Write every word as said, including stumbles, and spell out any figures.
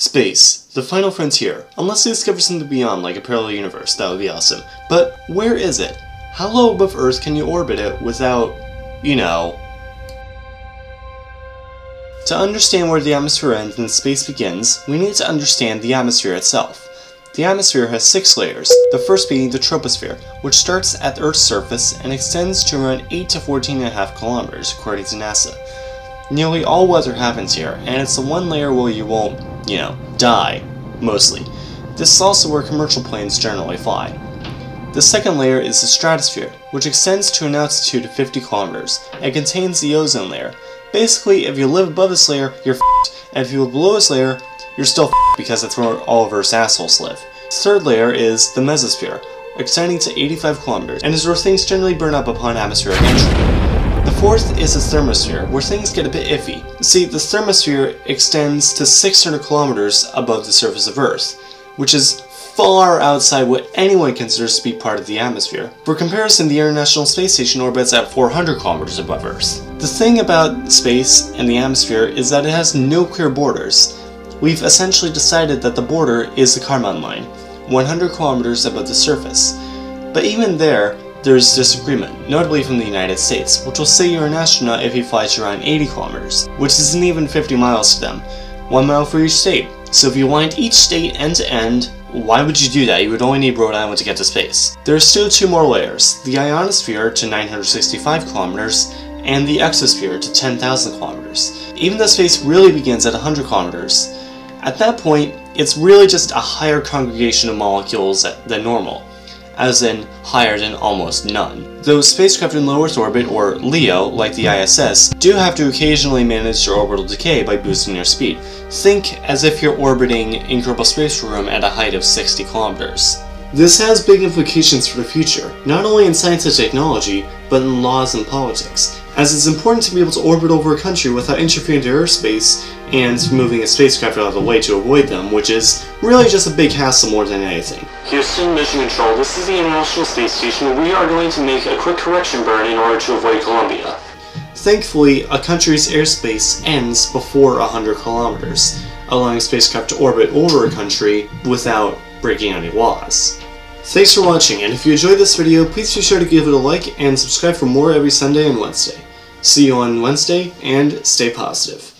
Space, the final frontier. Unless they discover something beyond, like a parallel universe, that would be awesome. But where is it? How low above Earth can you orbit it without, you know... To understand where the atmosphere ends and space begins, we need to understand the atmosphere itself. The atmosphere has six layers, the first being the troposphere, which starts at the Earth's surface and extends to around eight to fourteen and a half kilometers, according to NASA. Nearly all weather happens here, and it's the one layer where you won't, you know, die, mostly. This is also where commercial planes generally fly. The second layer is the stratosphere, which extends to an altitude of fifty kilometers, and contains the ozone layer. Basically, if you live above this layer, you're f***ed, and if you live below this layer, you're still f***ed, because that's where all of Earth's assholes live. The third layer is the mesosphere, extending to eighty-five kilometers, and is where things generally burn up upon atmospheric entry. The fourth is the thermosphere, where things get a bit iffy. See, the thermosphere extends to six hundred kilometers above the surface of Earth, which is far outside what anyone considers to be part of the atmosphere. For comparison, the International Space Station orbits at four hundred kilometers above Earth. The thing about space and the atmosphere is that it has no clear borders. We've essentially decided that the border is the Kármán line, one hundred kilometers above the surface. But even there, there's disagreement, notably from the United States, which will say you're an astronaut if you fly to around eighty kilometers, which isn't even fifty miles to them, one mile for each state. So if you lined each state end to end, why would you do that? You would only need Rhode Island to get to space. There are still two more layers, the ionosphere to nine hundred sixty-five kilometers and the exosphere to ten thousand kilometers. Even though space really begins at one hundred kilometers, at that point, it's really just a higher congregation of molecules than normal. As in higher than almost none. Though spacecraft in low Earth orbit, or LEO, like the I S S, do have to occasionally manage their orbital decay by boosting their speed. Think as if you're orbiting in Kerbal Space Program at a height of sixty kilometers. This has big implications for the future, not only in science and technology, but in laws and politics, as it's important to be able to orbit over a country without interfering with Earth space and moving a spacecraft out of the way to avoid them, which is really just a big hassle more than anything. Houston, Mission Control, this is the International Space Station. We are going to make a quick correction burn in order to avoid Colombia. Thankfully, a country's airspace ends before one hundred kilometers, allowing spacecraft to orbit over a country without breaking any laws. Thanks for watching, and if you enjoyed this video, please be sure to give it a like and subscribe for more every Sunday and Wednesday. See you on Wednesday, and stay positive.